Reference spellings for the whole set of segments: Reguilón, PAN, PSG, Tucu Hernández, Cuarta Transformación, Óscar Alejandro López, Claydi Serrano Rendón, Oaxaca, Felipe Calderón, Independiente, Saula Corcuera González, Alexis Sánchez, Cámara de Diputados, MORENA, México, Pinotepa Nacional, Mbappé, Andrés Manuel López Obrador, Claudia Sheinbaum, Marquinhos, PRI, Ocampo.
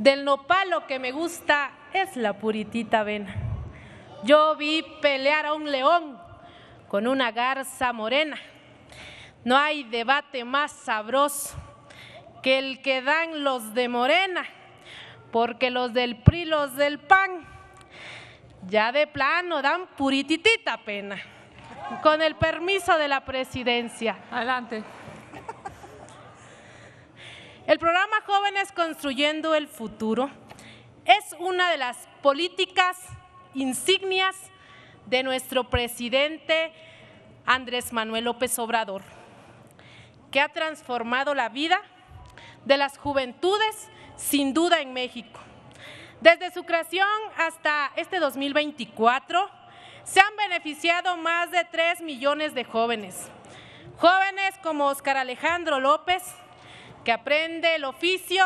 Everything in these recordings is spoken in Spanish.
Del nopal lo que me gusta es la puritita avena. Yo vi pelear a un león con una garza morena. No hay debate más sabroso que el que dan los de Morena, porque los del PRI, los del PAN, ya de plano dan purititita pena. Con el permiso de la presidencia. Adelante. El programa Jóvenes Construyendo el Futuro es una de las políticas insignias de nuestro presidente Andrés Manuel López Obrador, que ha transformado la vida de las juventudes sin duda en México. Desde su creación hasta este 2024 se han beneficiado más de 3 millones de jóvenes. Jóvenes como Óscar Alejandro López, que aprende el oficio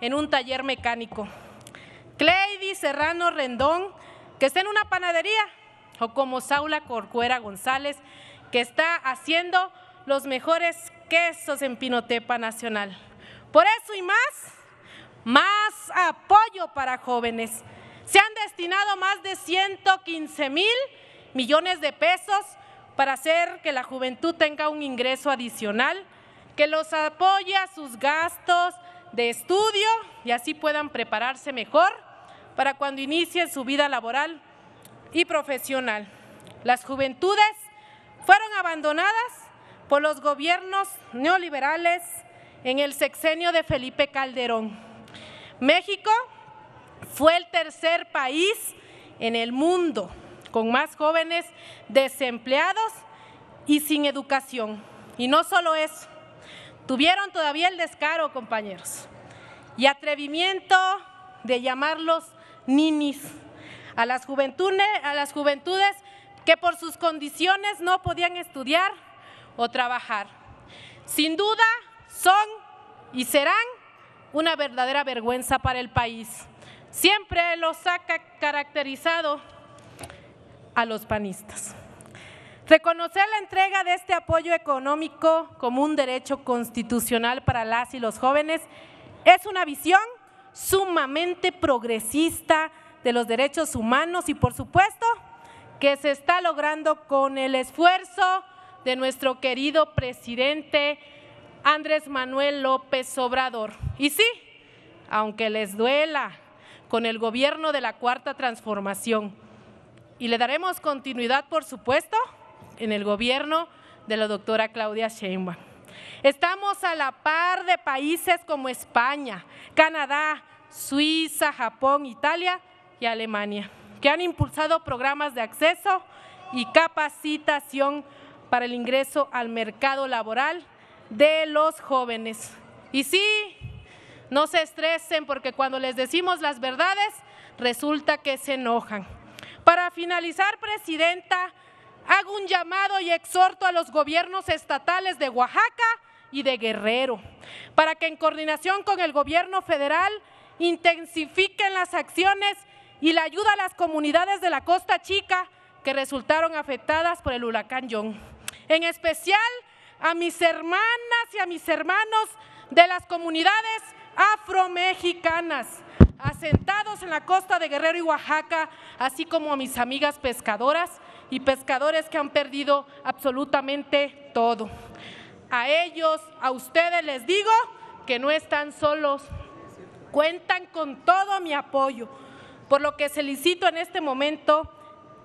en un taller mecánico. Claydi Serrano Rendón, que está en una panadería, o como Saula Corcuera González, que está haciendo los mejores quesos en Pinotepa Nacional. Por eso y más apoyo para jóvenes. Se han destinado más de 115,000 millones de pesos para hacer que la juventud tenga un ingreso adicional, que los apoye a sus gastos de estudio y así puedan prepararse mejor para cuando inicien su vida laboral y profesional. Las juventudes fueron abandonadas por los gobiernos neoliberales en el sexenio de Felipe Calderón. México fue el tercer país en el mundo con más jóvenes desempleados y sin educación. Y no solo eso, tuvieron todavía el descaro, compañeros, y atrevimiento de llamarlos ninis a las juventudes que por sus condiciones no podían estudiar o trabajar. Sin duda, son y serán una verdadera vergüenza para el país. Siempre los ha caracterizado a los panistas. Reconocer la entrega de este apoyo económico como un derecho constitucional para las y los jóvenes es una visión sumamente progresista de los derechos humanos y, por supuesto, que se está logrando con el esfuerzo de nuestro querido presidente Andrés Manuel López Obrador. Y sí, aunque les duela, con el gobierno de la Cuarta Transformación. Y le daremos continuidad, por supuesto, en el gobierno de la doctora Claudia Sheinbaum. Estamos a la par de países como España, Canadá, Suiza, Japón, Italia y Alemania, que han impulsado programas de acceso y capacitación para el ingreso al mercado laboral de los jóvenes. Y sí, no se estresen, porque cuando les decimos las verdades, resulta que se enojan. Para finalizar, presidenta, hago un llamado y exhorto a los gobiernos estatales de Oaxaca y de Guerrero, para que en coordinación con el gobierno federal intensifiquen las acciones y la ayuda a las comunidades de la Costa Chica que resultaron afectadas por el huracán John. En especial a mis hermanas y a mis hermanos de las comunidades afromexicanas asentados en la costa de Guerrero y Oaxaca, así como a mis amigas pescadoras y pescadores que han perdido absolutamente todo. A ellos, a ustedes les digo que no están solos, cuentan con todo mi apoyo, por lo que solicito en este momento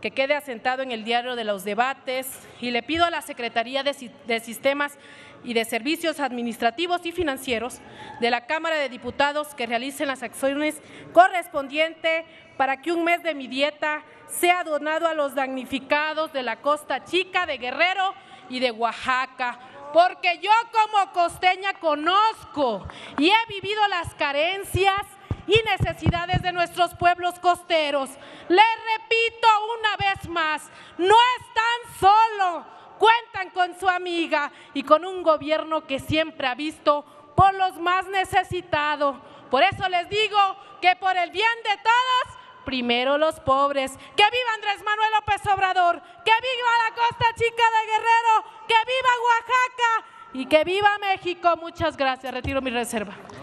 que quede asentado en el diario de los debates y le pido a la Secretaría de Sistemas y de Servicios Administrativos y Financieros de la Cámara de Diputados que realicen las acciones correspondientes para que un mes de mi dieta sea donado a los damnificados de la Costa Chica, de Guerrero y de Oaxaca, porque yo como costeña conozco y he vivido las carencias y necesidades de nuestros pueblos costeros. Les repito una vez más, no están solos, cuentan con su amiga y con un gobierno que siempre ha visto por los más necesitados. Por eso les digo que por el bien de todos, primero los pobres. ¡Que viva Andrés Manuel López Obrador! ¡Que viva la Costa Chica de Guerrero! ¡Que viva Oaxaca! ¡Y que viva México! Muchas gracias, retiro mi reserva.